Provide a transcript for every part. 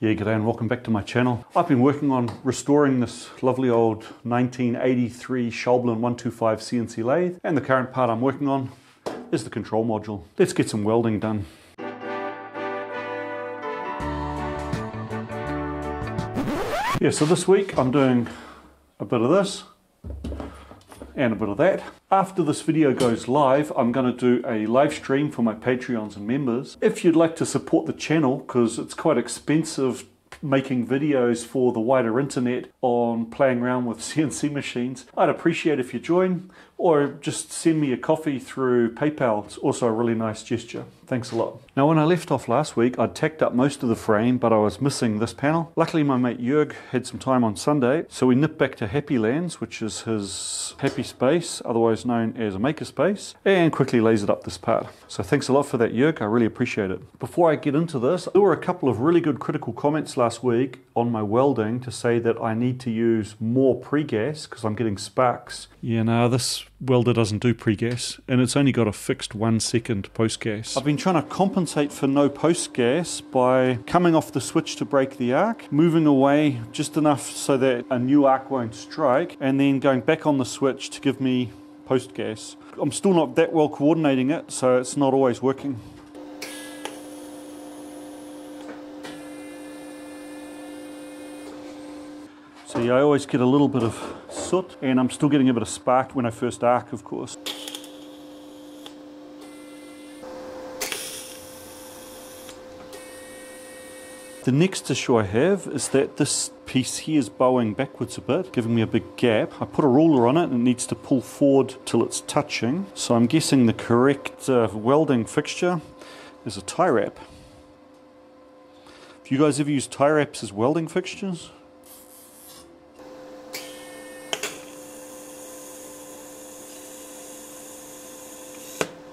Yeah, g'day and welcome back to my channel. I've been working on restoring this lovely old 1983 Schaublin 125 CNC lathe, and the current part I'm working on is the control module. Let's get some welding done. Yeah, so this week I'm doing a bit of this and a bit of that. After this video goes live, I'm going to do a live stream for my Patreons and members. If you'd like to support the channel, because it's quite expensive making videos for the wider internet on playing around with CNC machines, I'd appreciate if you join, or just send me a coffee through PayPal. It's also a really nice gesture. Thanks a lot. Now, when I left off last week, I'd tacked up most of the frame, but I was missing this panel. Luckily, my mate Jörg had some time on Sunday, so we nipped back to Happy Lands, which is his happy space, otherwise known as a makerspace, and quickly lasered up this part. So thanks a lot for that, Jörg. I really appreciate it. Before I get into this, there were a couple of really good critical comments last week on my welding to say that I need to use more pre-gas because I'm getting sparks. Yeah, no, this welder doesn't do pre-gas, and it's only got a fixed 1 second post-gas. I've been trying to compensate for no post-gas by coming off the switch to break the arc, moving away just enough so that a new arc won't strike, and then going back on the switch to give me post-gas. I'm still not that well coordinating it, so it's not always working. So yeah, I always get a little bit of soot, and I'm still getting a bit of spark when I first arc, of course. The next issue I have is that this piece here is bowing backwards a bit, giving me a big gap. I put a ruler on it and it needs to pull forward till it's touching. So I'm guessing the correct welding fixture is a tie wrap. Have you guys ever used tie wraps as welding fixtures?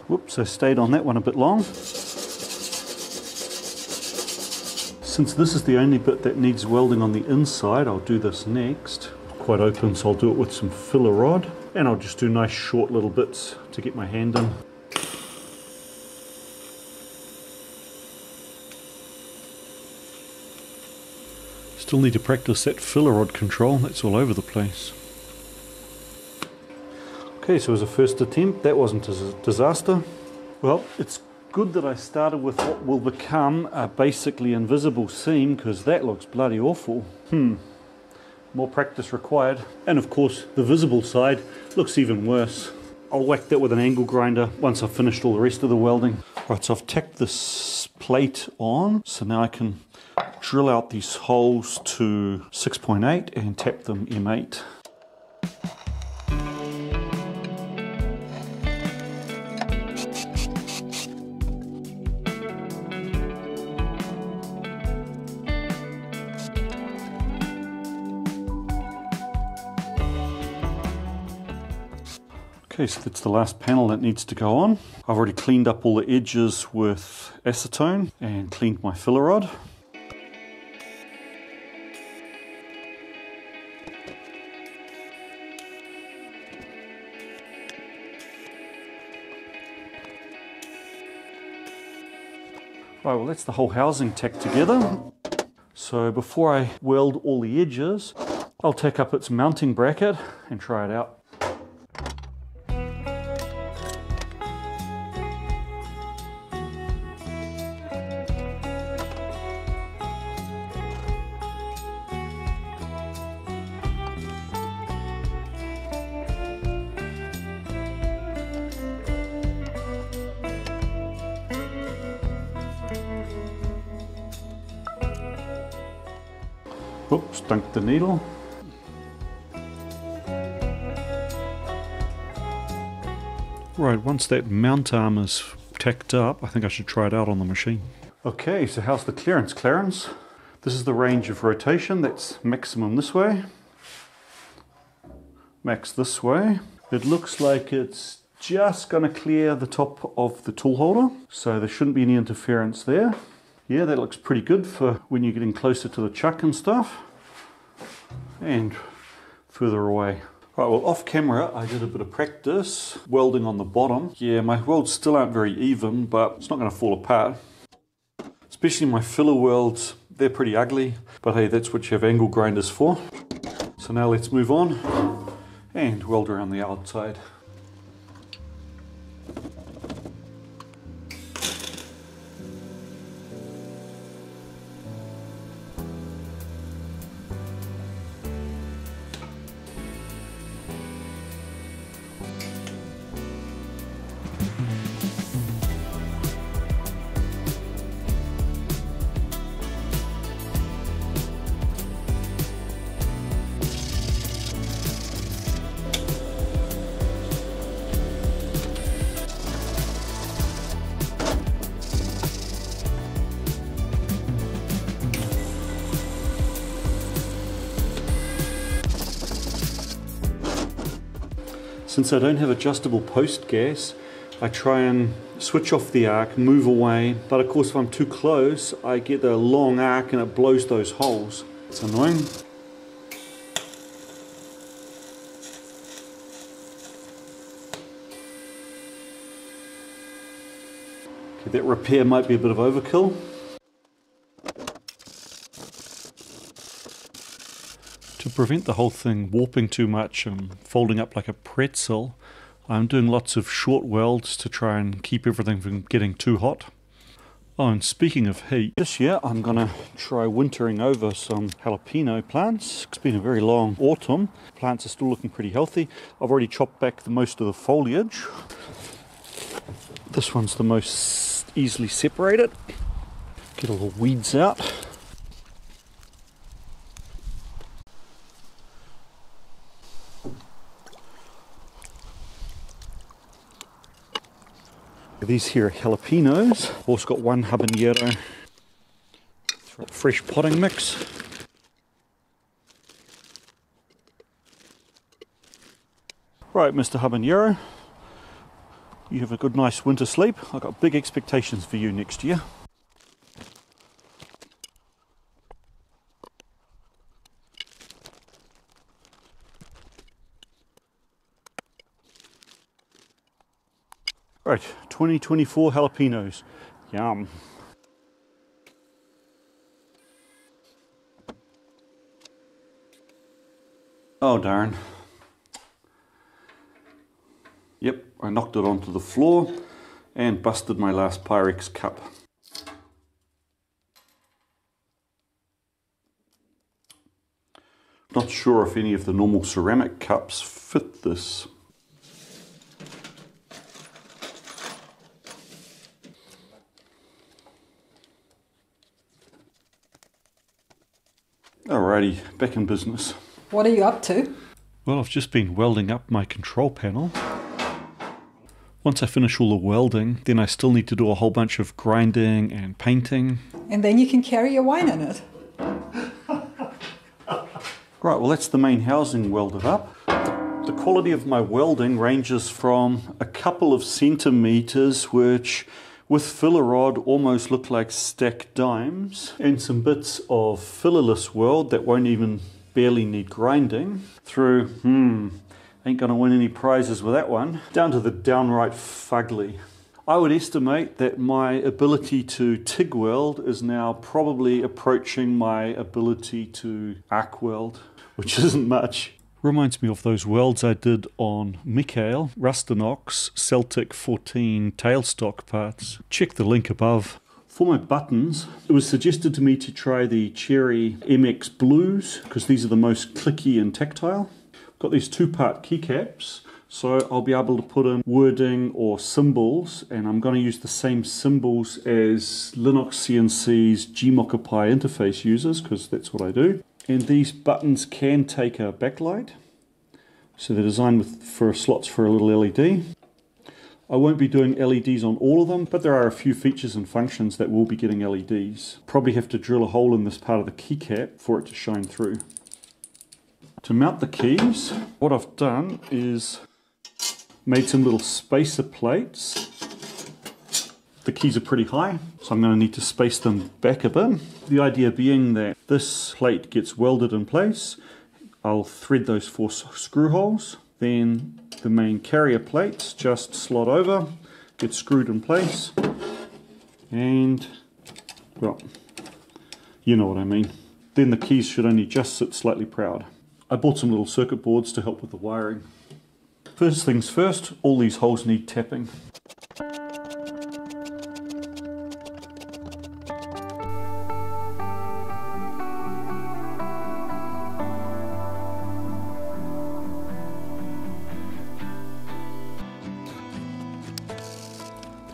Whoops, I stayed on that one a bit long. Since this is the only bit that needs welding on the inside, I'll do this next. Quite open, so I'll do it with some filler rod, and I'll just do nice short little bits to get my hand in. Still need to practice that filler rod control, that's all over the place. Okay, so as a first attempt, that wasn't a disaster. Well, it's good that I started with what will become a basically invisible seam, because that looks bloody awful. More practice required. And of course, the visible side looks even worse. I'll whack that with an angle grinder once I've finished all the rest of the welding. Right, so I've tacked this plate on, so now I can drill out these holes to 6.8 and tap them M8. Okay, so that's the last panel that needs to go on. I've already cleaned up all the edges with acetone and cleaned my filler rod. Right, well that's the whole housing tacked together. So before I weld all the edges, I'll tack up its mounting bracket and try it out. Oops, dunked the needle. Right, once that mount arm is tacked up, I think I should try it out on the machine. Okay, so how's the clearance, Clarence? This is the range of rotation. That's maximum this way. Max this way. It looks like it's just going to clear the top of the tool holder, so there shouldn't be any interference there. Yeah, that looks pretty good for when you're getting closer to the chuck and stuff, and further away. Right, well off camera I did a bit of practice welding on the bottom. Yeah, my welds still aren't very even, but it's not going to fall apart. Especially my filler welds, They're pretty ugly, but hey, that's what you have angle grinders for. So now let's move on and weld around the outside. Since I don't have adjustable post gas, I try and switch off the arc, move away, but of course if I'm too close, I get the long arc and it blows those holes. It's annoying. Okay, that repair might be a bit of overkill. To prevent the whole thing warping too much and folding up like a pretzel, I'm doing lots of short welds to try and keep everything from getting too hot. Oh, and speaking of heat, this year I'm gonna try wintering over some jalapeno plants. It's been a very long autumn. Plants are still looking pretty healthy. I've already chopped back the most of the foliage. This one's the most easily separated. Get all the weeds out. These here are jalapenos. Also got one habanero. Fresh potting mix. Right, Mr. Habanero, you have a good, nice winter sleep. I've got big expectations for you next year. Right, 2024 jalapenos. Yum. Oh darn. Yep, I knocked it onto the floor and busted my last Pyrex cup. Not sure if any of the normal ceramic cups fit this. Alrighty, back in business. What are you up to? Well, I've just been welding up my control panel. Once I finish all the welding, then I still need to do a whole bunch of grinding and painting. And then you can carry your wine in it. Right, well that's the main housing welded up. The quality of my welding ranges from a couple of centimeters, which with filler rod almost look like stacked dimes, and some bits of fillerless weld that won't even barely need grinding, through, ain't gonna win any prizes with that one, down to the downright fugly. I would estimate that my ability to TIG weld is now probably approaching my ability to arc weld, which isn't much. Reminds me of those welds I did on Mikhail Rustinox Celtic 14 tailstock parts. Check the link above. For my buttons, it was suggested to me to try the Cherry MX Blues because these are the most clicky and tactile. I've got these two-part keycaps, so I'll be able to put in wording or symbols, and I'm going to use the same symbols as LinuxCNC's Gmoccapy interface uses because that's what I do. And these buttons can take a backlight, so they're designed for slots for a little LED. I won't be doing LEDs on all of them, but there are a few features and functions that will be getting LEDs. Probably have to drill a hole in this part of the keycap for it to shine through. To mount the keys, what I've done is made some little spacer plates. The keys are pretty high, so I'm going to need to space them back a bit. The idea being that this plate gets welded in place. I'll thread those four screw holes. Then the main carrier plates just slot over, get screwed in place. And, well, You know what I mean. Then the keys should only just sit slightly proud. I bought some little circuit boards to help with the wiring. First things first, all these holes need tapping.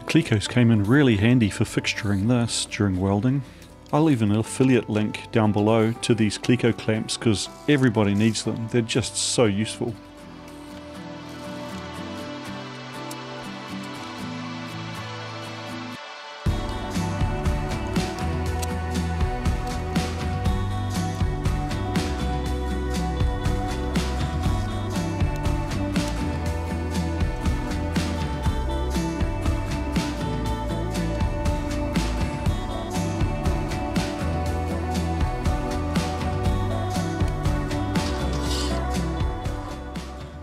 Clecos came in really handy for fixturing this during welding. I'll leave an affiliate link down below to these Cleco clamps because everybody needs them, they're just so useful.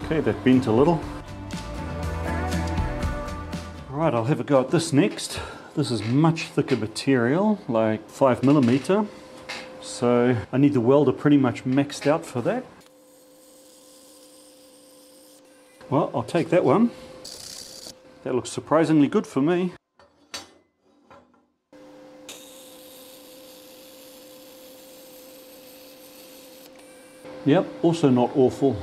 Okay, they've bent a little. Alright, I'll have a go at this next. This is much thicker material, like 5mm. So I need the welder pretty much maxed out for that. Well, I'll take that one. That looks surprisingly good for me. Yep, also not awful.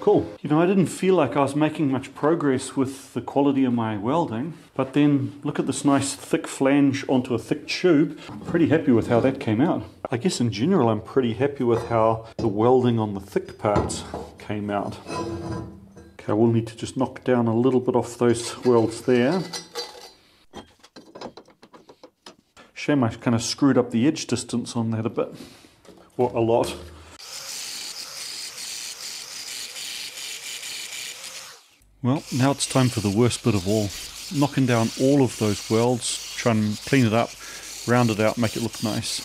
Cool. You know, I didn't feel like I was making much progress with the quality of my welding, but then look at this nice thick flange onto a thick tube. I'm pretty happy with how that came out. I guess in general I'm pretty happy with how the welding on the thick parts came out. Okay, I will need to just knock down a little bit off those welds there. Shame I kind of screwed up the edge distance on that a bit, or a lot. Well, now it's time for the worst bit of all. Knocking down all of those welds, try and clean it up, round it out, make it look nice.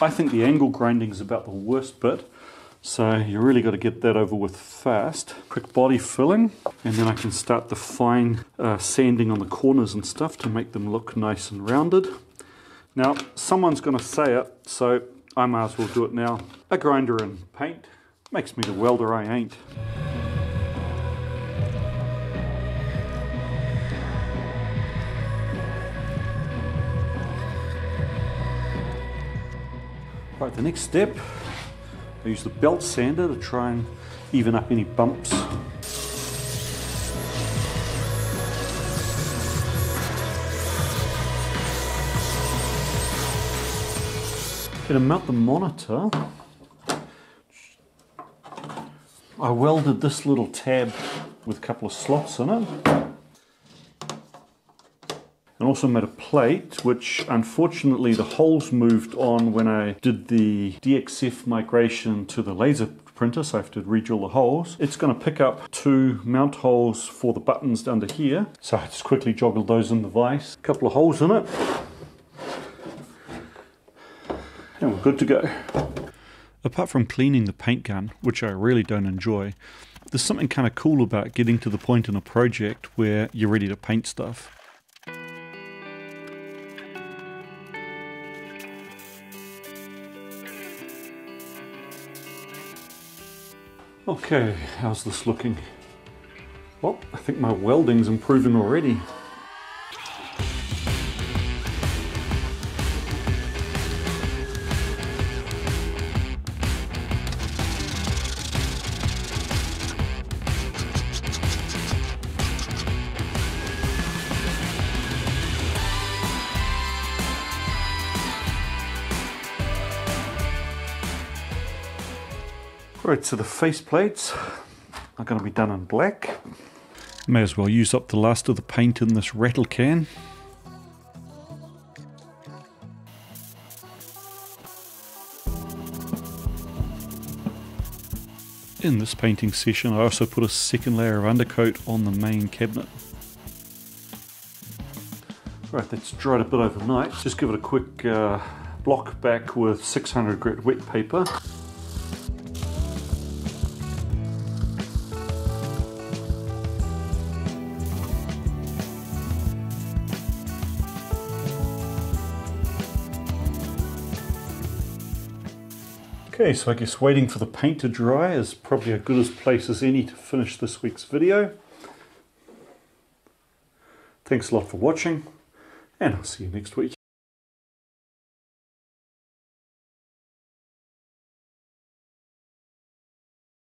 I think the angle grinding is about the worst bit, so you really got to get that over with fast. Quick body filling, and then I can start the fine sanding on the corners and stuff to make them look nice and rounded. Now, someone's going to say it, so I might as well do it now. A grinder and paint makes me the welder I ain't. Right, the next step, I use the belt sander to try and even up any bumps. Gonna mount the monitor. I welded this little tab with a couple of slots in it, and also made a plate, which unfortunately the holes moved on when I did the DXF migration to the laser printer, so I have to redrill the holes. It's gonna pick up two mount holes for the buttons under here, so I just quickly joggled those in the vise. A couple of holes in it. And we're good to go. Apart from cleaning the paint gun, which I really don't enjoy, there's something kind of cool about getting to the point in a project where you're ready to paint stuff. Okay, how's this looking? Well, I think my welding's improving already. Right, so the face plates are going to be done in black. May as well use up the last of the paint in this rattle can. In this painting session, I also put a second layer of undercoat on the main cabinet. Right, that's dried a bit overnight. Just give it a quick block back with 600 grit wet paper. Okay, so I guess waiting for the paint to dry is probably as good a place as any to finish this week's video. Thanks a lot for watching, and I'll see you next week.